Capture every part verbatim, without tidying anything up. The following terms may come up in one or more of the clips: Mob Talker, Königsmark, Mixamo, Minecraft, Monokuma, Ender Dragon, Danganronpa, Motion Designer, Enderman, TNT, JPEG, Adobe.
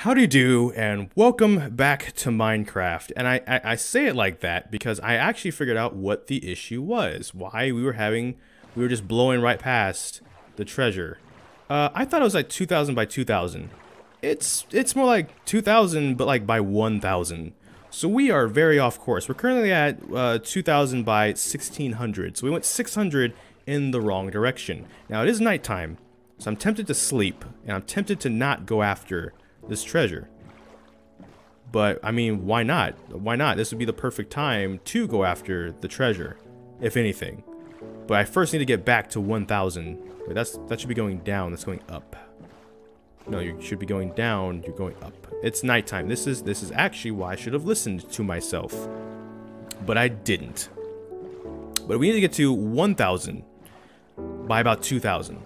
Howdy do, and welcome back to Minecraft. And I, I, I say it like that because I actually figured out what the issue was. Why we were having, we were just blowing right past the treasure. Uh, I thought it was like two thousand by two thousand. It's, it's more like two thousand, but like by one thousand. So we are very off course. We're currently at uh, two thousand by sixteen hundred. So we went six hundred in the wrong direction. Now it is nighttime, so I'm tempted to sleep, and I'm tempted to not go after this treasure. But I mean, why not? Why not? This would be the perfect time to go after the treasure, if anything. But I first need to get back to one thousand. Wait, that's that should be going down. That's going up. No, you should be going down. You're going up. It's nighttime. This is this is actually why I should have listened to myself, but I didn't. But we need to get to one thousand by about two thousand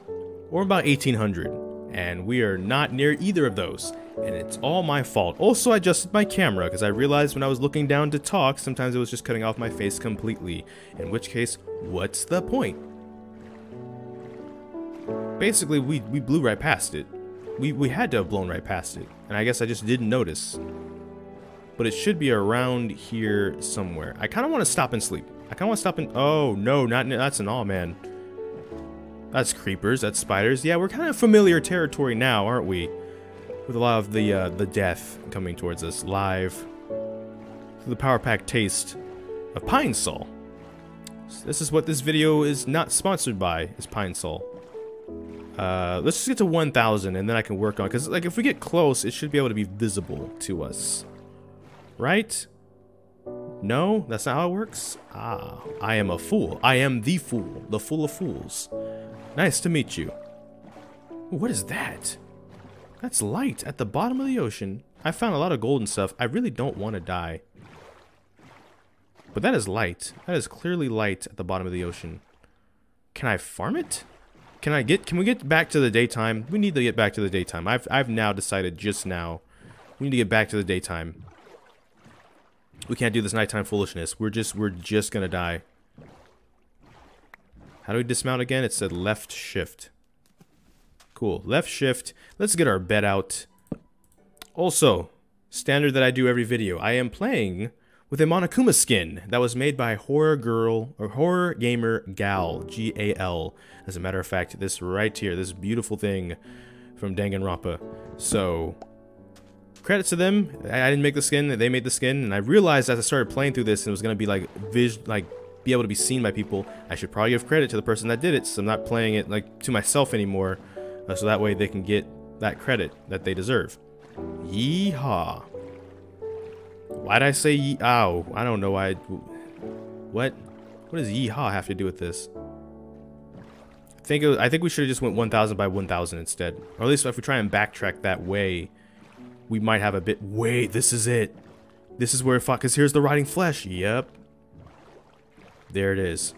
or about eighteen hundred. And we are not near either of those, and it's all my fault. Also, I adjusted my camera because I realized when I was looking down to talk, sometimes it was just cutting off my face completely, in which case, what's the point? Basically, we, we blew right past it. We, we had to have blown right past it, and I guess I just didn't notice. But it should be around here somewhere. I kind of want to stop and sleep. I kind of want to stop and... Oh, no, not that's an all, man. That's creepers, that's spiders. Yeah, we're kind of familiar territory now, aren't we? With a lot of the uh, the death coming towards us live. Through the power pack taste of Pine Sol. So this is what this video is not sponsored by, is Pine Sol. Uh, let's just get to one thousand and then I can work on it. Because like, if we get close, it should be able to be visible to us. Right? No? That's not how it works? Ah, I am a fool. I am the fool. The fool of fools. Nice to meet you. What is that? That's light at the bottom of the ocean. I found a lot of gold and stuff. I really don't want to die. But that is light. That is clearly light at the bottom of the ocean. Can I farm it? Can I get, can we get back to the daytime? We need to get back to the daytime. I've, I've now decided just now. We need to get back to the daytime. We can't do this nighttime foolishness. We're just, we're just gonna die. How do we dismount again? It said left shift. Cool. Left shift. Let's get our bed out. Also, standard that I do every video. I am playing with a Monokuma skin that was made by Horror Girl or Horror Gamer Gal. G A L. As a matter of fact, this right here, this beautiful thing from Danganronpa. So, credits to them. I didn't make the skin. They made the skin. And I realized as I started playing through this, and it was going to be like vis like... be able to be seen by people, I should probably give credit to the person that did it, so I'm not playing it like to myself anymore, uh, so that way they can get that credit that they deserve. Yeehaw. Why'd I say ye- ow, I don't know why I, what? What does yeehaw have to do with this? I think, it was, I think we should have just went one thousand by one thousand instead. Or at least if we try and backtrack that way, we might have a bit- wait, this is it. This is where it fought, because here's the rotting flesh. Yep. There it is.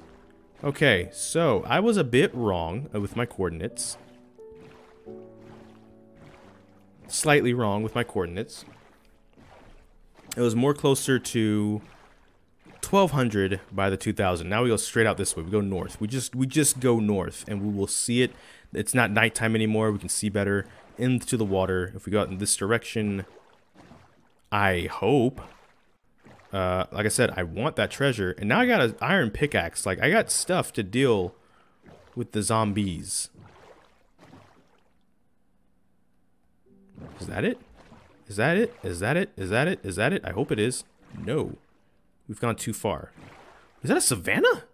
Okay, so I was a bit wrong with my coordinates. Slightly wrong with my coordinates. It was more closer to twelve hundred by the two thousand. Now we go straight out this way. We go north. We just we just go north, and we will see it. It's not nighttime anymore. We can see better into the water. If we go out in this direction, I hope. Uh, like I said, I want that treasure, and now I got an iron pickaxe. Like, I got stuff to deal with the zombies. Is that it? Is that it? Is that it? Is that it? Is that it? I hope it is. No. We've gone too far. Is that a savannah?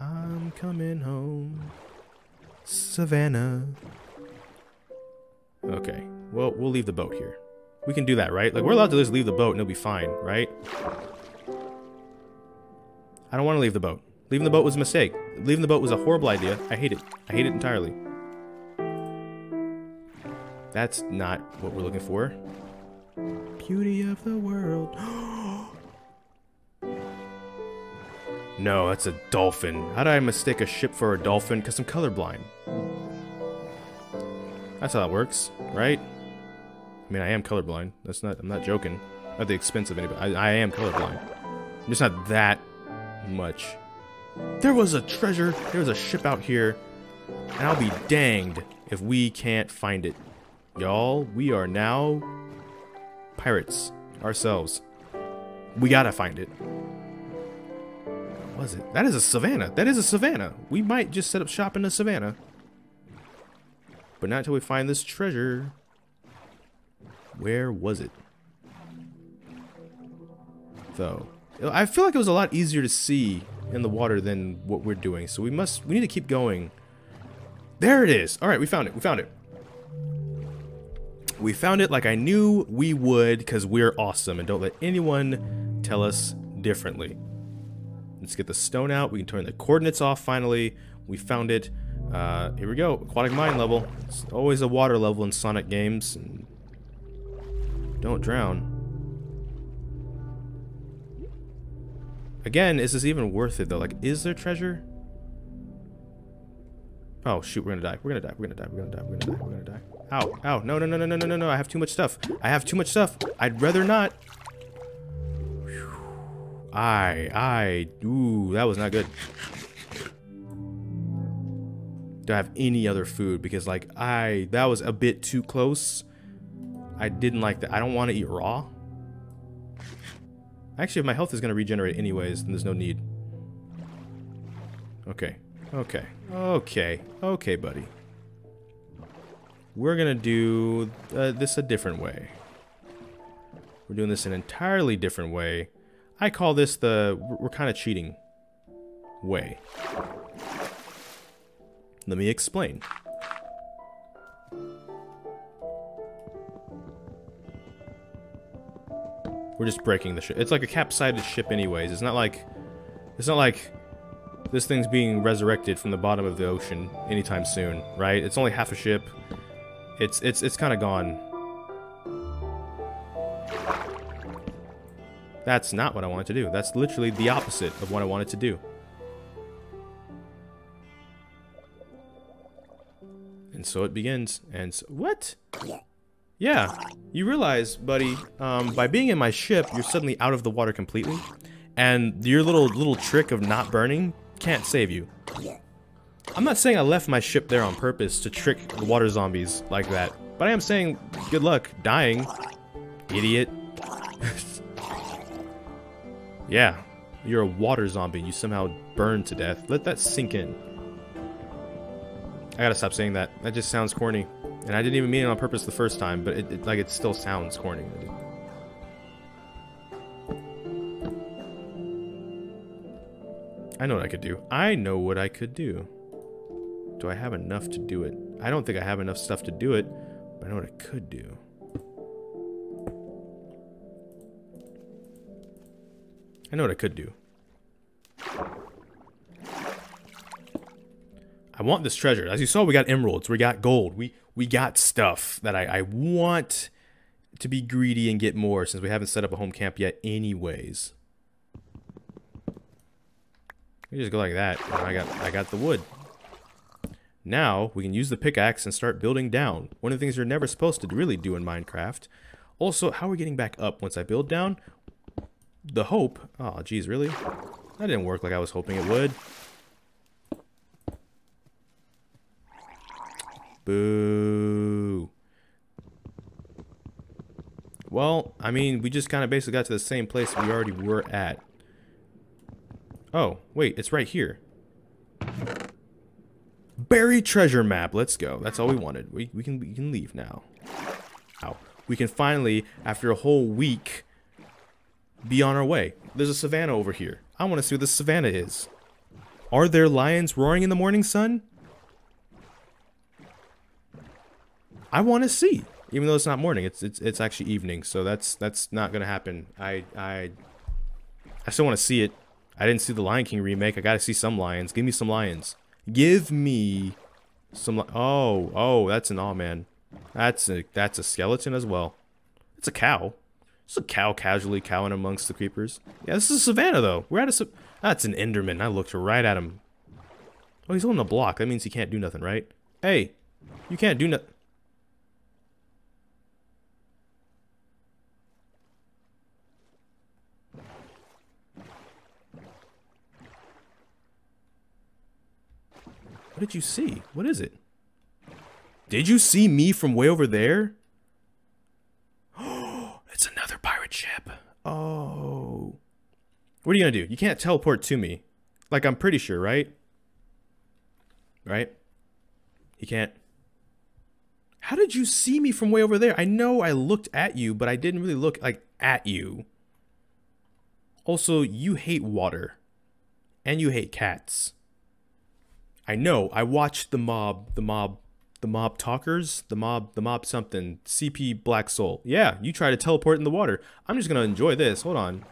I'm coming home. Savannah. Okay. Well, we'll leave the boat here. We can do that, right? Like, we're allowed to just leave the boat and it'll be fine, right? I don't want to leave the boat. Leaving the boat was a mistake. Leaving the boat was a horrible idea. I hate it. I hate it entirely. That's not what we're looking for. Beauty of the world. No, that's a dolphin. How did I mistake a ship for a dolphin? Because I'm colorblind. That's how that works, right? I mean, I am colorblind. That's not, I'm not joking. At the expense of anybody. I, I am colorblind. I'm just not that much. There was a treasure. There was a ship out here. And I'll be danged if we can't find it. Y'all, we are now pirates ourselves. We gotta find it. What was it? That is a savanna. That is a savanna. We might just set up shop in the savanna. But not until we find this treasure. Where was it? Though. I feel like it was a lot easier to see in the water than what we're doing. So we must, we need to keep going. There it is. All right, we found it. We found it. We found it like I knew we would, because we're awesome and don't let anyone tell us differently. Let's get the stone out. We can turn the coordinates off finally. We found it. Uh, here we go. Aquatic mine level. It's always a water level in Sonic games. And don't drown. Again, is this even worth it though? Like, is there treasure? Oh shoot, we're gonna die. We're gonna die. We're gonna die. We're gonna die. We're gonna die. We're gonna die. Ow, ow, no, no, no, no, no, no, no, no. I have too much stuff. I have too much stuff. I'd rather not. Whew. I, I, ooh, that was not good. Do I have any other food? Because like, I, that was a bit too close. I didn't like that. I don't want to eat raw. Actually, if my health is gonna regenerate anyways, then there's no need. Okay, okay, okay, okay, buddy. We're gonna do uh, this a different way. We're doing this an entirely different way. I call this the we're kind of cheating way. Let me explain. We're just breaking the ship. It's like a capsized ship anyways. It's not like it's not like this thing's being resurrected from the bottom of the ocean anytime soon, right? It's only half a ship. It's it's it's kind of gone. That's not what I wanted to do. That's literally the opposite of what I wanted to do. And so it begins. And so, what? Yeah, you realize, buddy, um, by being in my ship, you're suddenly out of the water completely, and your little little trick of not burning can't save you. I'm not saying I left my ship there on purpose to trick the water zombies like that, but I am saying good luck dying, idiot. Yeah, you're a water zombie. You somehow burned to death. Let that sink in. I gotta stop saying that. That just sounds corny, and I didn't even mean it on purpose the first time, but it, it like it still sounds corny. I know what I could do. I know what I could do. Do I have enough to do it? I don't think I have enough stuff to do it, but I know what I could do. I know what I could do. I want this treasure. As you saw, we got emeralds. We got gold. We we got stuff that I, I want to be greedy and get more, since we haven't set up a home camp yet anyways. We just go like that. And I got I got the wood. Now we can use the pickaxe and start building down. One of the things you're never supposed to really do in Minecraft. Also, how are we getting back up once I build down? The hope. Oh, geez, really? That didn't work like I was hoping it would. Boo. Well, I mean, we just kind of basically got to the same place we already were at. Oh, wait, it's right here. Buried treasure map. Let's go. That's all we wanted. We, we can we can leave now. Ow. We can finally, after a whole week, be on our way. There's a savanna over here. I want to see what this savanna is. Are there lions roaring in the morning sun? I want to see. Even though it's not morning, it's it's it's actually evening. So that's that's not gonna happen. I I I still want to see it. I didn't see the Lion King remake. I gotta see some lions. Give me some lions. Give me some. Li oh, oh, that's an aw man. That's a that's a skeleton as well. It's a cow. It's a cow casually cowing amongst the creepers. Yeah, this is a savanna though. We're at a. That's an Enderman. I looked right at him. Oh, he's holding a block. That means he can't do nothing, right? Hey, you can't do nothing. What did you see? What is it? Did you see me from way over there? Oh, it's an chip. Oh. What are you going to do? You can't teleport to me. Like, I'm pretty sure, right? Right? You can't. How did you see me from way over there? I know I looked at you, but I didn't really look, like, at you. Also, you hate water. And you hate cats. I know. I watched the mob, the mob, the mob talkers, the mob, the mob something. C P Black Soul. Yeah, you try to teleport in the water. I'm just going to enjoy this. Hold on.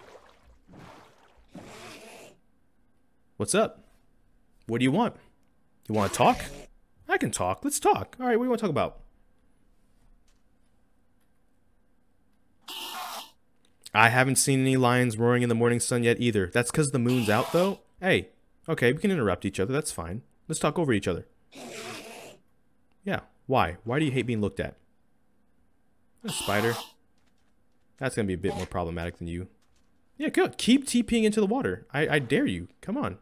What's up? What do you want? You want to talk? I can talk. Let's talk. All right, what do you want to talk about? I haven't seen any lions roaring in the morning sun yet either. That's because the moon's out, though. Hey, okay, we can interrupt each other. That's fine. Let's talk over each other. Yeah, why? Why do you hate being looked at? A spider. That's going to be a bit more problematic than you. Yeah, good. Keep TPing into the water. I, I dare you. Come on.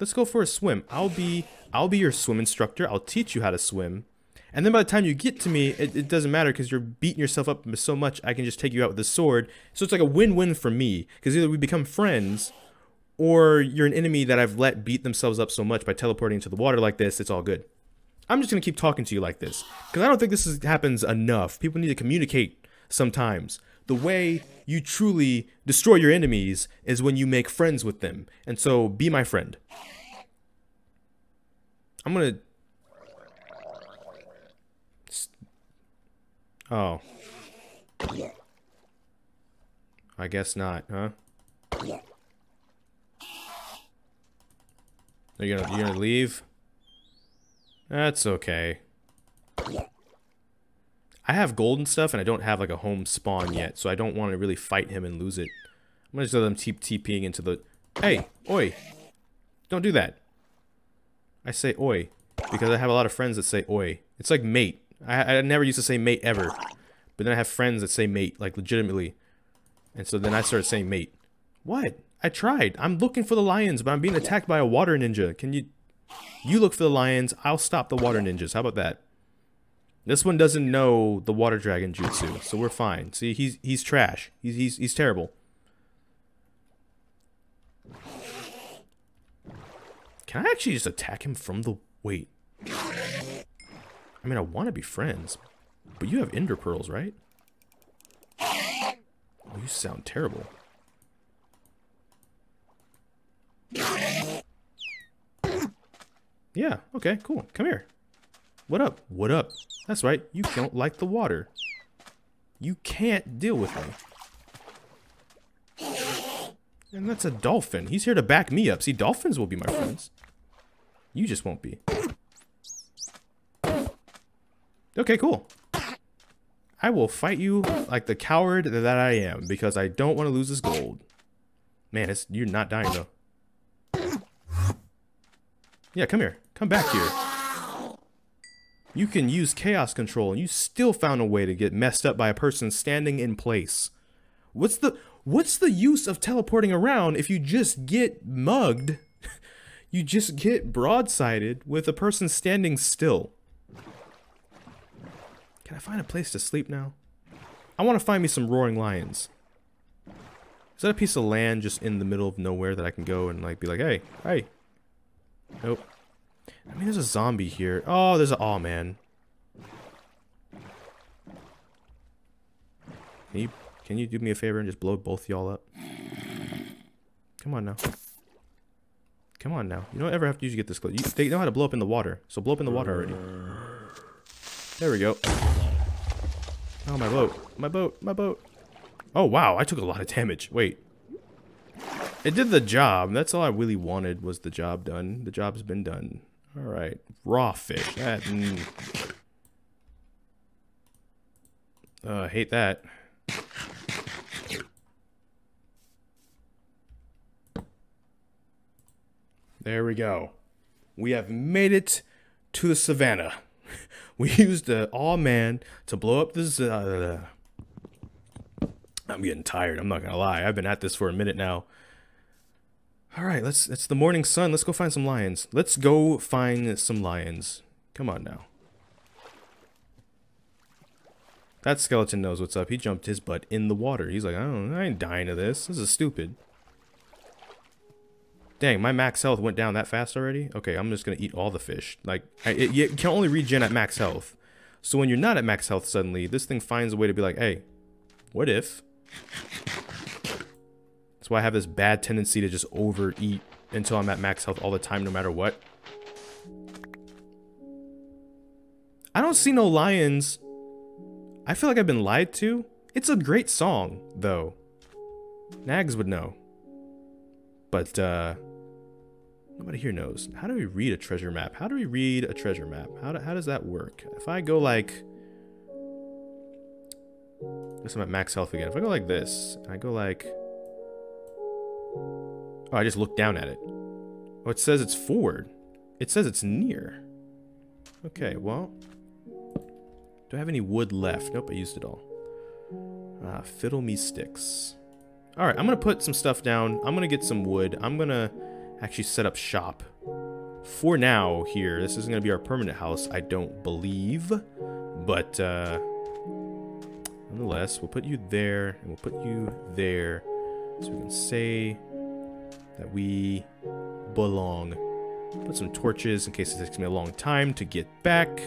Let's go for a swim. I'll be I'll be your swim instructor. I'll teach you how to swim. And then by the time you get to me, it, it doesn't matter because you're beating yourself up so much, I can just take you out with a sword. So it's like a win-win for me because either we become friends or you're an enemy that I've let beat themselves up so much by teleporting into the water like this. It's all good. I'm just going to keep talking to you like this because I don't think this is, happens enough. People need to communicate sometimes. The way you truly destroy your enemies is when you make friends with them. And so, be my friend. I'm gonna... Oh. I guess not, huh? Are you gonna, you gonna leave? That's okay. I have gold and stuff, and I don't have, like, a home spawn yet, so I don't want to really fight him and lose it. I'm going to just let them keep TPing into the... Hey! Oi! Don't do that. I say oi, because I have a lot of friends that say oi. It's like mate. I, I never used to say mate ever, but then I have friends that say mate, like, legitimately. And so then I started saying mate. What? I tried. I'm looking for the lions, but I'm being attacked by a water ninja. Can you... You look for the lions, I'll stop the water ninjas. How about that? This one doesn't know the water dragon jutsu, so we're fine. See, he's he's trash. He's he's he's terrible. Can I actually just attack him from the wait? I mean, I want to be friends, but you have ender pearls, right? Oh, you sound terrible. Yeah. Okay. Cool. Come here. What up? What up? That's right. You don't like the water. You can't deal with me. And that's a dolphin. He's here to back me up. See, dolphins will be my friends. You just won't be. Okay, cool. I will fight you like the coward that I am because I don't want to lose this gold. Man, it's, you're not dying, though. Yeah, come here. Come back here. You can use chaos control and you still found a way to get messed up by a person standing in place. What's the what's the use of teleporting around if you just get mugged? You just get broadsided with a person standing still. Can I find a place to sleep now? I want to find me some roaring lions. Is that a piece of land just in the middle of nowhere that I can go and like be like, hey, hey. Nope. I mean, there's a zombie here. Oh, there's a... Aw, man. Can you, can you do me a favor and just blow both y'all up? Come on now. Come on now. You don't ever have to usually get this close. You, they know how to blow up in the water. So blow up in the water already. There we go. Oh, my boat. My boat. My boat. Oh, wow. I took a lot of damage. Wait. It did the job. That's all I really wanted was the job done. The job's been done. All right. Raw fish. That, mm. uh, hate that. There we go. We have made it to the savannah. We used the aw man to blow up this. Uh, I'm getting tired. I'm not going to lie. I've been at this for a minute now. All right, let's, it's the morning sun. Let's go find some lions. Let's go find some lions. Come on now. That skeleton knows what's up. He jumped his butt in the water. He's like, I don't, I ain't dying to this. This is stupid. Dang, my max health went down that fast already? Okay, I'm just gonna eat all the fish. Like, I, it, it can only regen at max health. So when you're not at max health suddenly, this thing finds a way to be like, hey, what if? That's why I have this bad tendency to just overeat until I'm at max health all the time, no matter what. I don't see no lions. I feel like I've been lied to. It's a great song, though. Nags would know. But, uh... nobody here knows. How do we read a treasure map? How do we read a treasure map? How, do, how does that work? If I go like... I guess I'm at max health again. If I go like this, and I go like... Oh, I just look down at it. Oh, it says it's forward. It says it's near. Okay, well... Do I have any wood left? Nope, I used it all. Ah, fiddle me sticks. Alright, I'm going to put some stuff down. I'm going to get some wood. I'm going to actually set up shop. For now, here. This isn't going to be our permanent house, I don't believe. But, uh... nonetheless, we'll put you there. And we'll put you there. So we can say that we belong. Put some torches in case it takes me a long time to get back.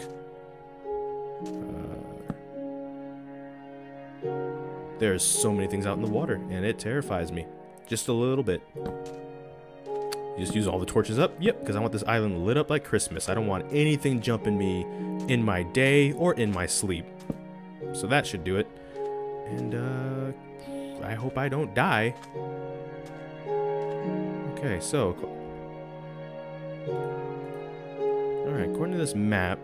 Uh, there's so many things out in the water, and it terrifies me. Just a little bit. You just use all the torches up? Yep, because I want this island lit up like Christmas. I don't want anything jumping me in my day or in my sleep. So that should do it. And, uh, I hope I don't die. Okay, so... Alright, according to this map...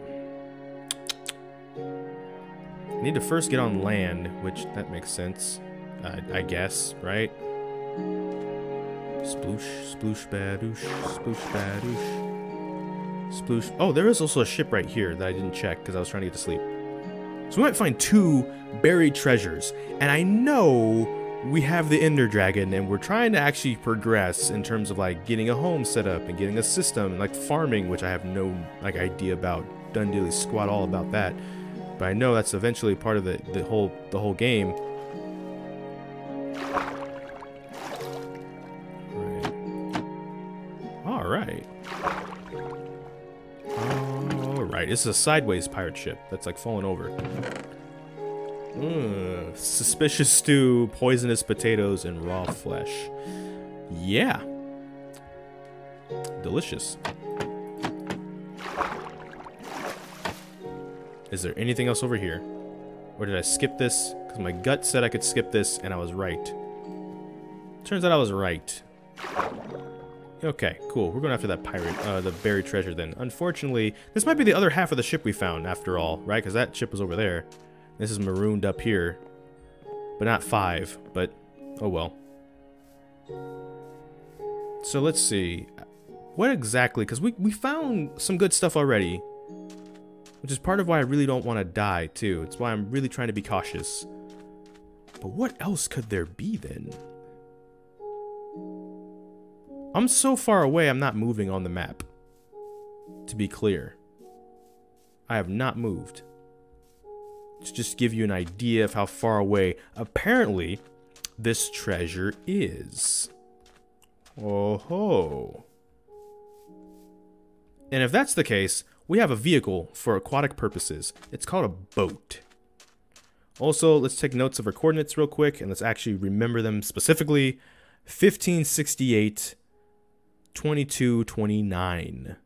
I need to first get on land, which that makes sense, uh, I guess, right? Sploosh, sploosh, badoosh, sploosh, badoosh, sploosh. Oh, there is also a ship right here that I didn't check because I was trying to get to sleep. So we might find two buried treasures, and I know we have the Ender Dragon, and we're trying to actually progress in terms of like getting a home set up and getting a system, and like farming, which I have no like idea about. Done dealy squat all about that. But I know that's eventually part of the, the whole the whole game. All right. All right. This is a sideways pirate ship that's like falling over. Mm, suspicious stew, poisonous potatoes, and raw flesh. Yeah. Delicious. Is there anything else over here? Or did I skip this? Because my gut said I could skip this, and I was right. Turns out I was right. Okay, cool. We're going after that pirate, uh, the buried treasure then. Unfortunately, this might be the other half of the ship we found, after all, right? Because that ship was over there. This is marooned up here. But not five, but oh well. So let's see. What exactly? Because we, we found some good stuff already. Which is part of why I really don't want to die, too. It's why I'm really trying to be cautious. But what else could there be, then? I'm so far away, I'm not moving on the map. To be clear. I have not moved. To just give you an idea of how far away, apparently, this treasure is. Oh-ho. And if that's the case... We have a vehicle for aquatic purposes. It's called a boat. Also, let's take notes of our coordinates real quick, and let's actually remember them specifically. fifteen sixty-eight, twenty-two twenty-nine.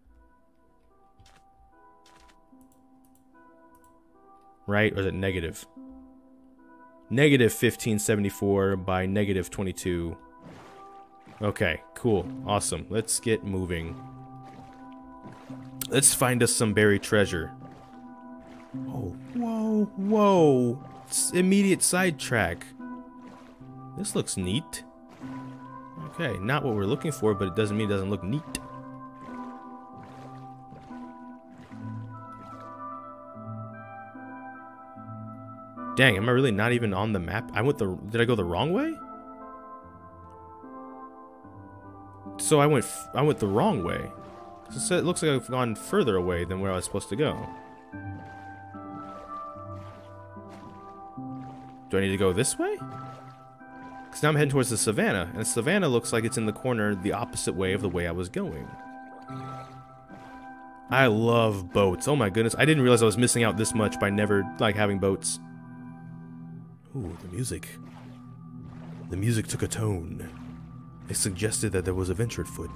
Right? Or is it negative? Negative fifteen seventy-four by negative twenty-two. Okay, cool. Awesome. Let's get moving. Let's find us some buried treasure. Oh, whoa, whoa. It's immediate sidetrack. This looks neat. Okay, not what we're looking for, but it doesn't mean it doesn't look neat. Dang, am I really not even on the map? I went the... Did I go the wrong way? So I went, f I went the wrong way. So it looks like I've gone further away than where I was supposed to go. Do I need to go this way? Because now I'm heading towards the savannah, and the savannah looks like it's in the corner the opposite way of the way I was going. I love boats. Oh my goodness. I didn't realize I was missing out this much by never, like, having boats. Ooh, the music. The music took a tone. It suggested that there was adventure at foot.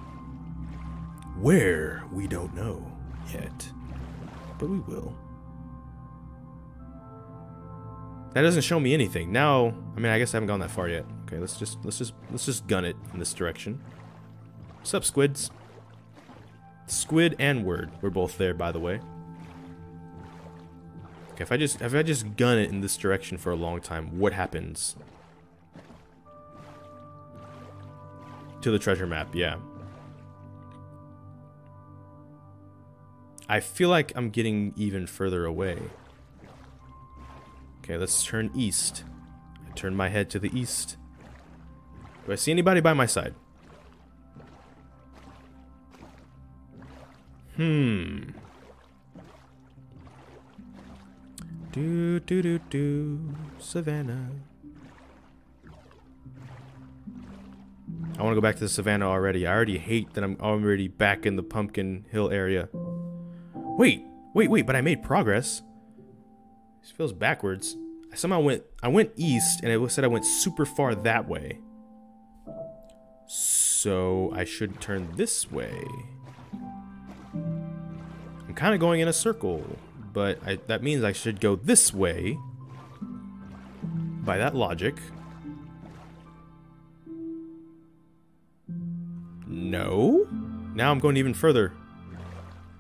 Where, we don't know yet. But we will. That doesn't show me anything. Now, I mean, I guess I haven't gone that far yet. Okay, let's just, let's just, let's just gun it in this direction. What's up, squids? Squid and word were both there, by the way. Okay, if I just if I just gun it in this direction for a long time, what happens? To the treasure map, yeah. I feel like I'm getting even further away. Okay, let's turn east. I turn my head to the east. Do I see anybody by my side? Hmm. Do do do do Savannah. I want to go back to the savannah already. I already hate that I'm already back in the Pumpkin Hill area. Wait, wait, wait! But I made progress. This feels backwards. I somehow went. I went east, and it said I went super far that way. So I should turn this way. Kind of going in a circle, but I, that means I should go this way by that logic. No, now I'm going even further.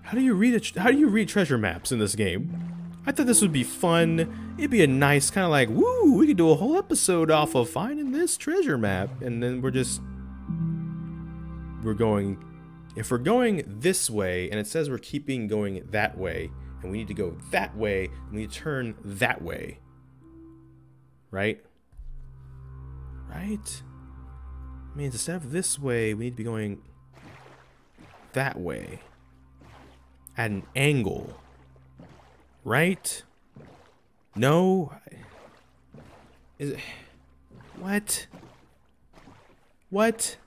How do you read a, how do you read treasure maps in this game? I thought this would be fun. It'd be a nice kind of like, woo, we could do a whole episode off of finding this treasure map, and then we're just we're going. If we're going this way, and it says we're keeping going that way, and we need to go that way, and we need to turn that way. Right? Right? I mean, instead of this way, we need to be going that way. At an angle. Right? No? Is it... What? What?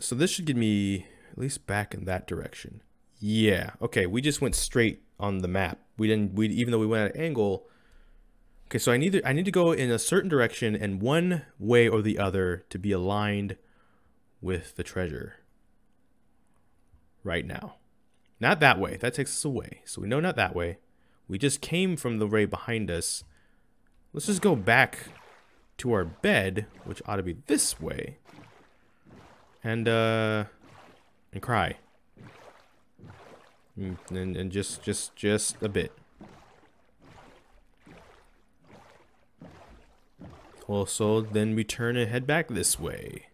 So this should get me at least back in that direction. Yeah. Okay. We just went straight on the map. We didn't. We even though we went at an angle. Okay. So I need to. I need to go in a certain direction and one way or the other to be aligned with the treasure. Right now, not that way. That takes us away. So we know not that way. We just came from the way behind us. Let's just go back to our bed, which ought to be this way. And, uh, and cry. And, and, and just, just, just a bit. Well, so then we turn and head back this way.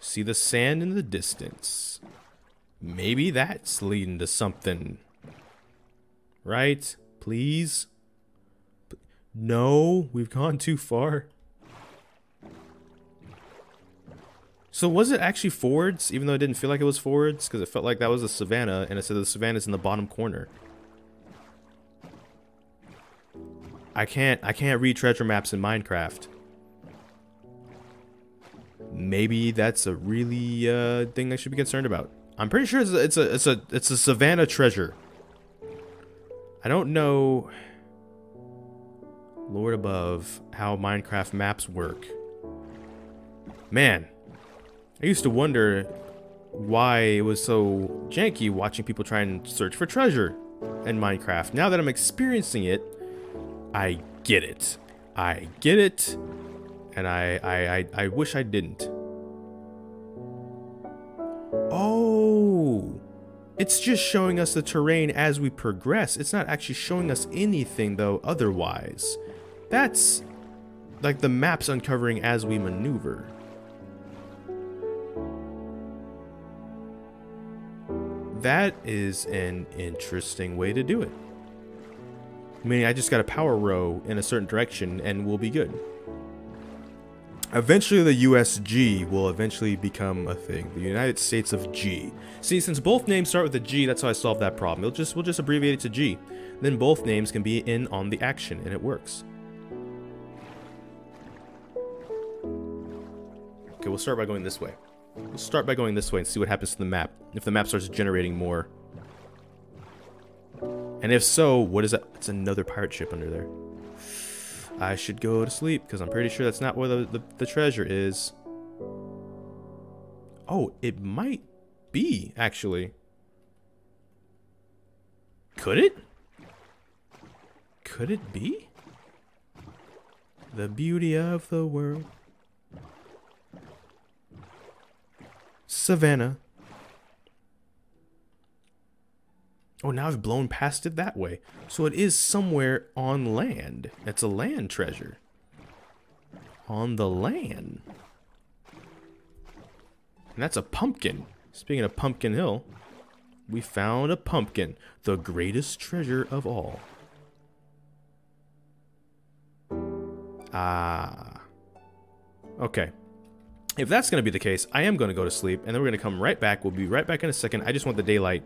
See the sand in the distance. Maybe that's leading to something. Right? Please? No, we've gone too far. So was it actually forwards, even though it didn't feel like it was forwards? Because it felt like that was the savannah, and it said the savannah's in the bottom corner. I can't, I can't read treasure maps in Minecraft. Maybe that's a really uh, thing I should be concerned about. I'm pretty sure it's a, it's a, it's a, it's a savannah treasure. I don't know, Lord above, how Minecraft maps work. Man. I used to wonder why it was so janky watching people try and search for treasure in Minecraft. Now that I'm experiencing it, I get it. I get it, and I I, I, I wish I didn't. Oh, it's just showing us the terrain as we progress. It's not actually showing us anything though otherwise. That's like the map's uncovering as we maneuver. That is an interesting way to do it. I mean, I just got a power row in a certain direction and we'll be good. Eventually the U S G will eventually become a thing. The United States of G. See, since both names start with a G, that's how I solved that problem. We'll just, we'll just abbreviate it to G. Then both names can be in on the action, and it works. Okay, we'll start by going this way. We'll start by going this way and see what happens to the map. If the map starts generating more. And if so, what is that? It's another pirate ship under there. I should go to sleep, because I'm pretty sure that's not where the, the, the treasure is. Oh, it might be, actually. Could it? Could it be? The beauty of the world. Savannah. Oh, now I've blown past it that way. So it is somewhere on land. It's a land treasure. On the land. And that's a pumpkin. Speaking of Pumpkin Hill, we found a pumpkin. The greatest treasure of all. Ah. Okay. If that's going to be the case, I am going to go to sleep. And then we're going to come right back. We'll be right back in a second. I just want the daylight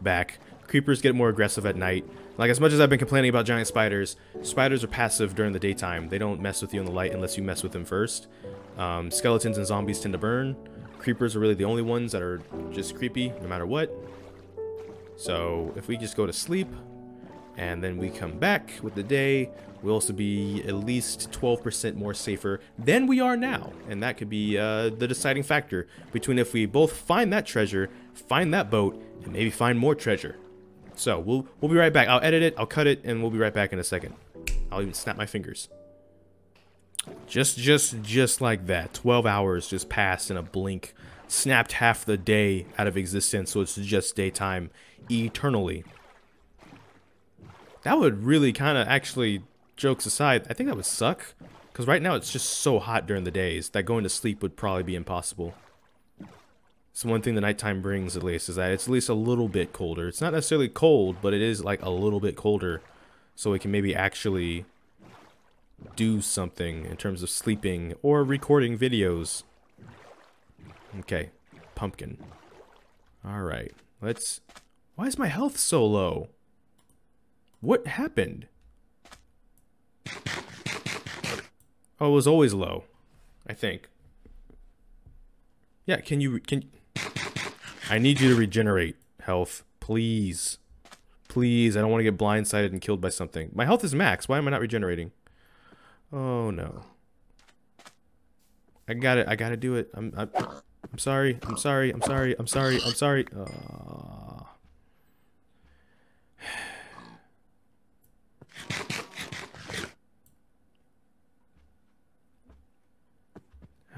back. Creepers get more aggressive at night. Like, as much as I've been complaining about giant spiders, spiders are passive during the daytime. They don't mess with you in the light unless you mess with them first. Um, skeletons and zombies tend to burn. Creepers are really the only ones that are just creepy no matter what. So if we just go to sleep and then we come back with the day, we'll also be at least twelve percent more safer than we are now. And that could be uh, the deciding factor between if we both find that treasure, find that boat, and maybe find more treasure. So, we'll, we'll be right back. I'll edit it, I'll cut it, and we'll be right back in a second. I'll even snap my fingers. Just, just, just like that. twelve hours just passed in a blink. Snapped half the day out of existence, so it's just daytime eternally. That would really kind of, actually, jokes aside, I think that would suck. Because right now it's just so hot during the days that going to sleep would probably be impossible. It's one thing the nighttime brings, at least, is that it's at least a little bit colder. It's not necessarily cold, but it is like a little bit colder. So we can maybe actually do something in terms of sleeping or recording videos. Okay, pumpkin. Alright, let's... Why is my health so low? What happened? Oh, it was always low, I think. Yeah, can you... can? I need you to regenerate health, please. Please, I don't want to get blindsided and killed by something. My health is max. Why am I not regenerating? Oh no. I got it. I gotta do it. I'm. I'm, I'm sorry. I'm sorry. I'm sorry. I'm sorry. I'm sorry. Uh...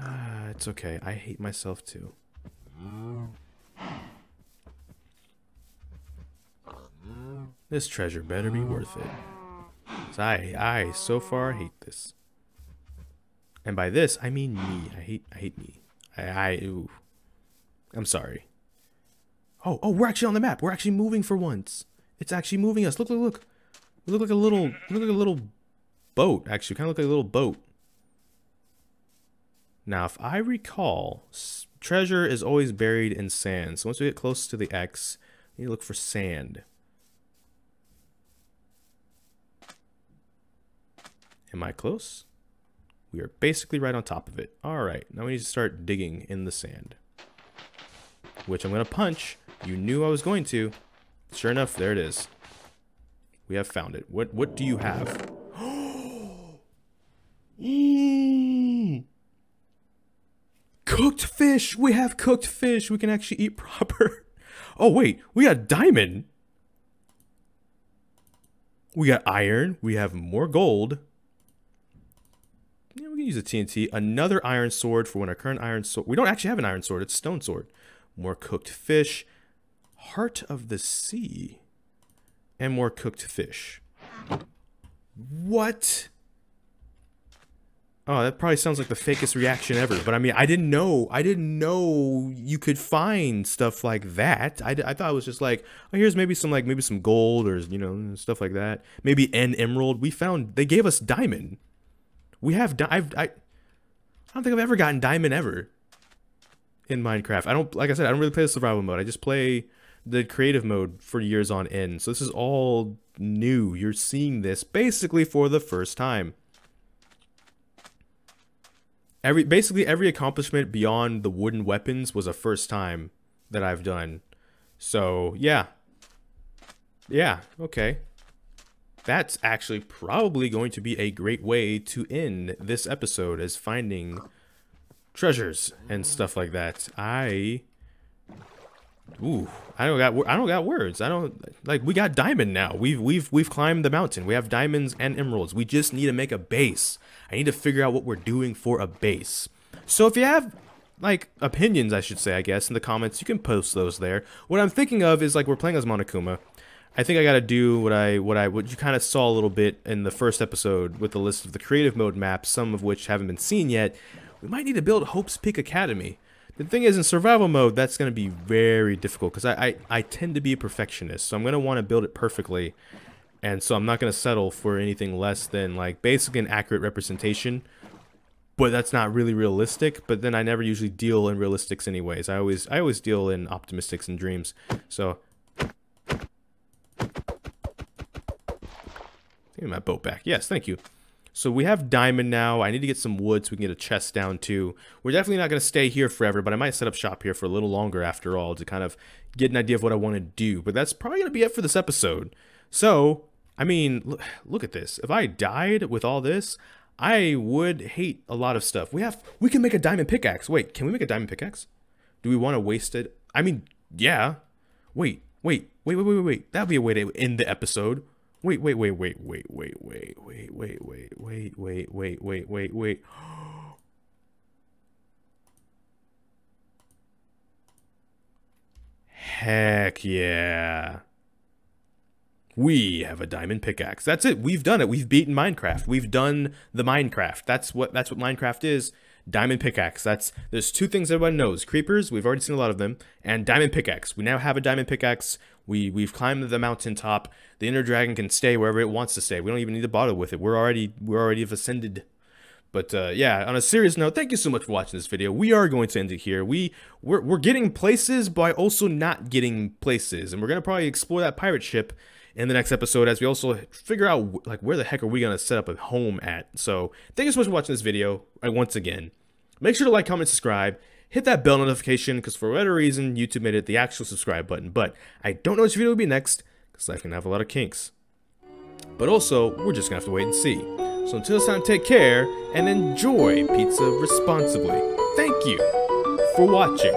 ah, it's okay. I hate myself too. This treasure better be worth it. 'Cause I, I so far hate this. And by this, I mean me. I hate, I hate me. I, I, ooh. I'm sorry. Oh, oh, we're actually on the map. We're actually moving for once. It's actually moving us. Look, look, look. We look like a little, we look like a little boat. Actually, kind of look like a little boat. Now, if I recall, treasure is always buried in sand. So once we get close to the X, we need to look for sand. Am I close? We are basically right on top of it. All right, now we need to start digging in the sand. Which I'm gonna punch. You knew I was going to. Sure enough, there it is. We have found it. What what do you have? mm. Cooked fish! We have cooked fish! We can actually eat proper. Oh wait, we got diamond! We got iron, we have more gold. Yeah, we can use a T N T. Another iron sword for when our current iron sword... We don't actually have an iron sword. It's a stone sword. More cooked fish. Heart of the sea. And more cooked fish. What? Oh, that probably sounds like the fakest reaction ever. But I mean, I didn't know. I didn't know you could find stuff like that. I, I thought it was just like, oh, here's maybe some like maybe some gold or, you know, stuff like that. Maybe an emerald. We found... They gave us diamond. We have di- I've, I, I don't think I've ever gotten diamond ever in Minecraft. I don't, like I said, I don't really play the survival mode. I just play the creative mode for years on end. So this is all new. You're seeing this basically for the first time. Every, basically every accomplishment beyond the wooden weapons was a first time that I've done. So yeah. Yeah, okay. That's actually probably going to be a great way to end this episode, is finding treasures and stuff like that. I Ooh, I don't got I don't got words. I don't like we got diamond now. We've we've we've climbed the mountain. We have diamonds and emeralds. We just need to make a base. I need to figure out what we're doing for a base. So if you have like opinions, I should say, I guess, in the comments, you can post those there. What I'm thinking of is, like, we're playing as Monokuma. I think I gotta do what I what I what you kind of saw a little bit in the first episode with the list of the creative mode maps, some of which haven't been seen yet. We might need to build Hope's Peak Academy. The thing is, in survival mode, that's gonna be very difficult because I, I I tend to be a perfectionist, so I'm gonna want to build it perfectly, and so I'm not gonna settle for anything less than, like, basically an accurate representation. But that's not really realistic. But then I never usually deal in realistics, anyways. I always I always deal in optimistics and dreams. So. Give me my boat back. Yes, thank you. So we have diamond now. I need to get some wood so we can get a chest down too. We're definitely not going to stay here forever, but I might set up shop here for a little longer after all to kind of get an idea of what I want to do. But that's probably going to be it for this episode. So, I mean, look, look at this. If I died with all this, I would hate a lot of stuff. We have, we can make a diamond pickaxe. Wait, can we make a diamond pickaxe? Do we want to waste it? I mean, yeah. Wait, wait, wait, wait, wait, wait. That'd be a way to end the episode. Wait, wait, wait, wait, wait, wait, wait, wait, wait, wait, wait, wait, wait, wait, wait, wait. Heck yeah. We have a diamond pickaxe. That's it. We've done it. We've beaten Minecraft. We've done the Minecraft. That's what that's what Minecraft is. Diamond pickaxe. That's there's two things everyone knows. Creepers, we've already seen a lot of them, and diamond pickaxe. We now have a diamond pickaxe. We we've climbed the mountaintop. The inner dragon can stay wherever it wants to stay. We don't even need to bother with it. We're already we're already ascended. But uh, yeah, on a serious note, thank you so much for watching this video. We are going to end it here. We we're we're getting places by also not getting places, and we're gonna probably explore that pirate ship in the next episode as we also figure out, like, where the heck are we gonna set up a home at. So thank you so much for watching this video. Like, once again, make sure to like, comment, subscribe. Hit that bell notification, because for whatever reason, YouTube made it the actual subscribe button. But I don't know which video will be next, because life can have a lot of kinks. But also, we're just going to have to wait and see. So until this time, take care, and enjoy pizza responsibly. Thank you for watching.